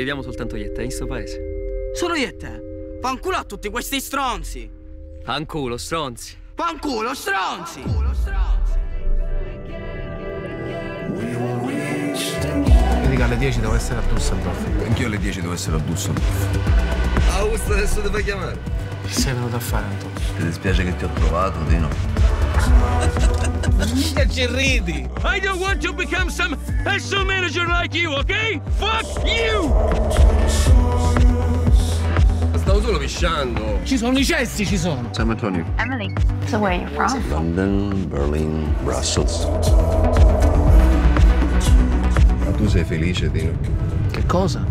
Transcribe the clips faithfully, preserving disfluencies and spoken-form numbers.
rileviamo soltanto Ietta, è in sto paese. Solo Ietta? Fanculo a tutti questi stronzi! Fanculo, stronzi! Fanculo, stronzi! Fanculo, stronzi! Dica, alle dieci devo essere a Dusseldorf. Anch'io alle dieci devo essere a Dusseldorf. Augusto, adesso ti fai chiamare. Che sei venuto a fare, Antonio? Ti dispiace che ti ho trovato, Dino? Mica ci ridi! I don't want to become some S O manager like you, ok? Fuck you! Stavo solo pisciando. Ci sono i cessi, ci sono. Sam Antonio. Emily. So where are you from? London, Berlin, Brussels. Ma tu sei felice, Dino? Che cosa?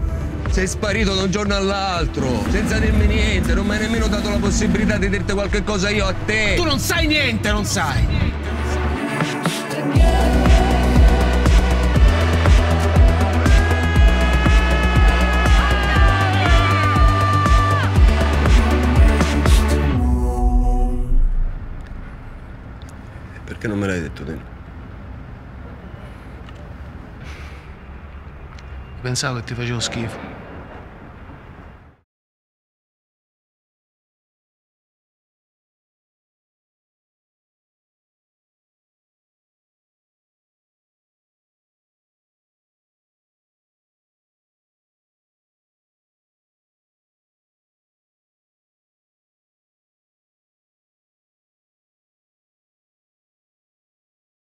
Sei sparito da un giorno all'altro, senza dirmi niente. Non mi hai nemmeno dato la possibilità di dirti qualche cosa io a te. Tu non sai niente, non sai. Perché non me l'hai detto, Dino? Pensavo che ti facevo schifo.